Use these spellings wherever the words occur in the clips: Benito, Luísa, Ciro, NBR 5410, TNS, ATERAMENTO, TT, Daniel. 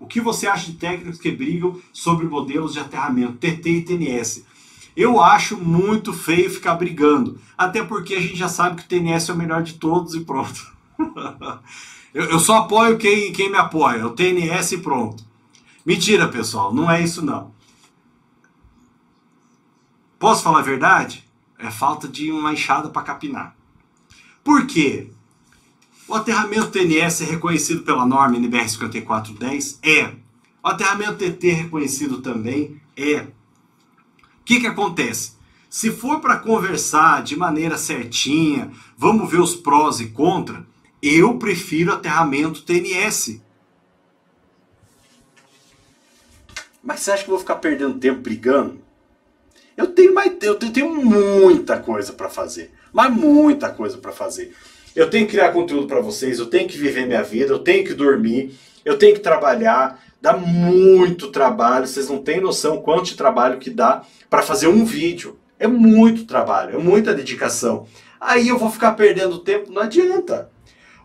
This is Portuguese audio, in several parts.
O que você acha de técnicos que brigam sobre modelos de aterramento, TT e TNS? Eu acho muito feio ficar brigando, até porque a gente já sabe que o TNS é o melhor de todos e pronto. Eu só apoio quem me apoia, o TNS e pronto. Mentira, pessoal, não é isso não. Posso falar a verdade? É falta de uma enxada para capinar. Por quê? O aterramento TNS é reconhecido pela norma NBR 5410? É. O aterramento TT é reconhecido também? É. O que que acontece? Se for para conversar de maneira certinha, vamos ver os prós e contras, eu prefiro aterramento TNS. Mas você acha que eu vou ficar perdendo tempo brigando? Eu tenho muita coisa para fazer, mas muita coisa para fazer. Eu tenho que criar conteúdo para vocês, eu tenho que viver minha vida, eu tenho que dormir, eu tenho que trabalhar. Dá muito trabalho, vocês não têm noção quanto de trabalho que dá para fazer um vídeo. É muito trabalho, é muita dedicação. Aí eu vou ficar perdendo tempo, não adianta.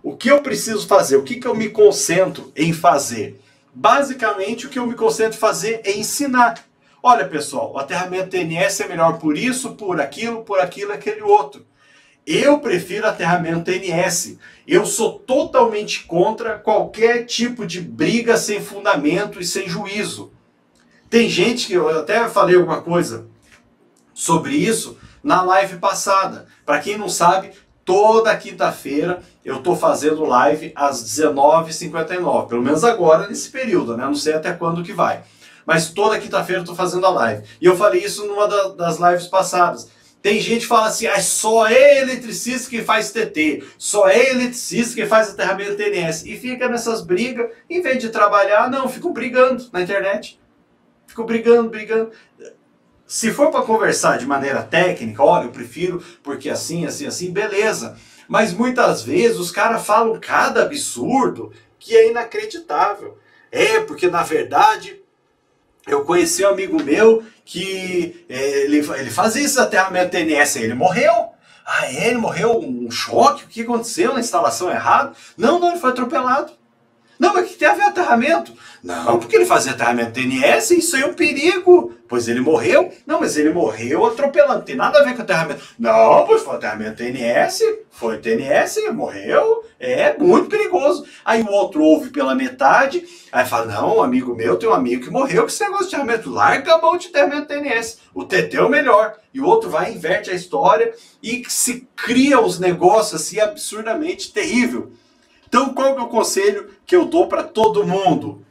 O que eu preciso fazer, o que que eu me concentro em fazer? Basicamente, o que eu me concentro em fazer é ensinar. Olha, pessoal, o aterramento TNS é melhor por isso, por aquilo, aquele outro. Eu prefiro aterramento TNS. Eu sou totalmente contra qualquer tipo de briga sem fundamento e sem juízo. Tem gente que eu até falei alguma coisa sobre isso na live passada. Para quem não sabe, toda quinta-feira eu estou fazendo live às 19h59. Pelo menos agora nesse período, né? Não sei até quando que vai. Mas toda quinta-feira eu estou fazendo a live. E eu falei isso numa das lives passadas. Tem gente que fala assim, ah, só é eletricista que faz TT, só é eletricista que faz aterramento TNS. E fica nessas brigas, em vez de trabalhar, não, ficam brigando na internet. Ficam brigando. Se for para conversar de maneira técnica, olha, eu prefiro porque assim, beleza. Mas muitas vezes os caras falam cada absurdo que é inacreditável. É, porque na verdade... Eu conheci um amigo meu que ele fazia esse aterramento TNS, ele morreu. Ah, ele morreu, um choque, o que aconteceu na instalação errada? Não, ele foi atropelado. Não, mas o que tem a ver aterramento? Não, porque ele fazia aterramento TNS, isso aí é um perigo. Pois ele morreu. Não, mas ele morreu atropelando, não tem nada a ver com aterramento. Não, pois foi aterramento TNS, foi TNS, morreu, é muito perigoso. Aí o outro ouve pela metade, aí fala, não, amigo meu, tem um amigo que morreu, que esse negócio de aterramento, larga a mão de aterramento TNS, o TT é o melhor. E o outro vai, inverte a história e se cria uns negócios assim absurdamente terrível. Então, qual que é o conselho que eu dou para todo mundo?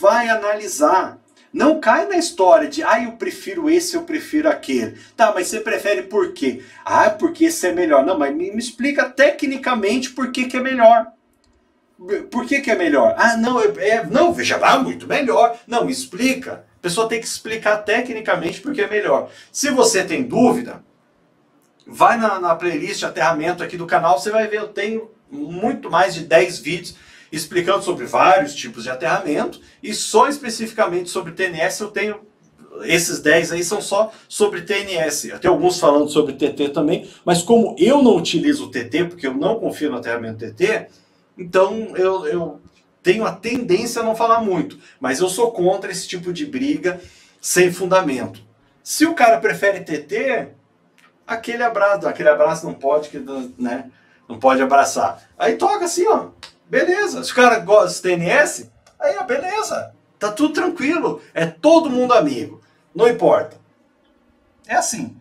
Vai analisar. Não cai na história de, ah, eu prefiro esse, eu prefiro aquele. Tá, mas você prefere por quê? Ah, porque esse é melhor. Não, mas me explica tecnicamente por que que é melhor. Por que que é melhor? Ah, não, não, veja, vai muito melhor. Não, explica. A pessoa tem que explicar tecnicamente por que é melhor. Se você tem dúvida, vai na playlist de aterramento aqui do canal, você vai ver, eu tenho... muito mais de 10 vídeos explicando sobre vários tipos de aterramento e só especificamente sobre TNS eu tenho, esses 10 aí são só sobre TNS. Eu tenho alguns falando sobre TT também, mas como eu não utilizo o TT, porque eu não confio no aterramento TT, então eu tenho a tendência a não falar muito, mas eu sou contra esse tipo de briga sem fundamento. Se o cara prefere TT, aquele abraço não pode, né? Não pode abraçar. Aí toca assim, ó. Beleza. Se o cara gosta de TNS, aí, ó, beleza. Tá tudo tranquilo. É todo mundo amigo. Não importa. É assim.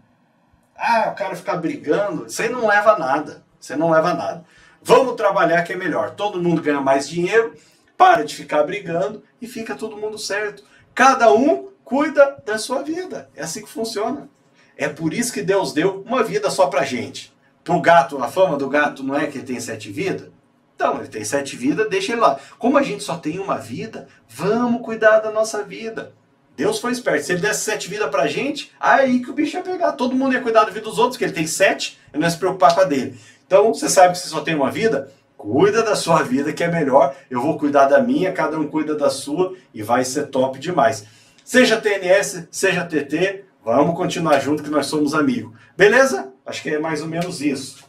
Ah, o cara ficar brigando. Isso aí não leva a nada. Você não leva a nada. Vamos trabalhar que é melhor. Todo mundo ganha mais dinheiro. Para de ficar brigando e fica todo mundo certo. Cada um cuida da sua vida. É assim que funciona. É por isso que Deus deu uma vida só pra gente. Pro gato, a fama do gato não é que ele tem 7 vidas? Então, ele tem 7 vidas, deixa ele lá. Como a gente só tem uma vida, vamos cuidar da nossa vida. Deus foi esperto. Se ele desse 7 vidas pra gente, aí que o bicho ia pegar. Todo mundo ia cuidar da vida dos outros, porque ele tem 7, e não ia se preocupar com a dele. Então, você sabe que você só tem uma vida? Cuida da sua vida, que é melhor. Eu vou cuidar da minha, cada um cuida da sua, e vai ser top demais. Seja TNS, seja TT, vamos continuar junto que nós somos amigos. Beleza? Acho que é mais ou menos isso.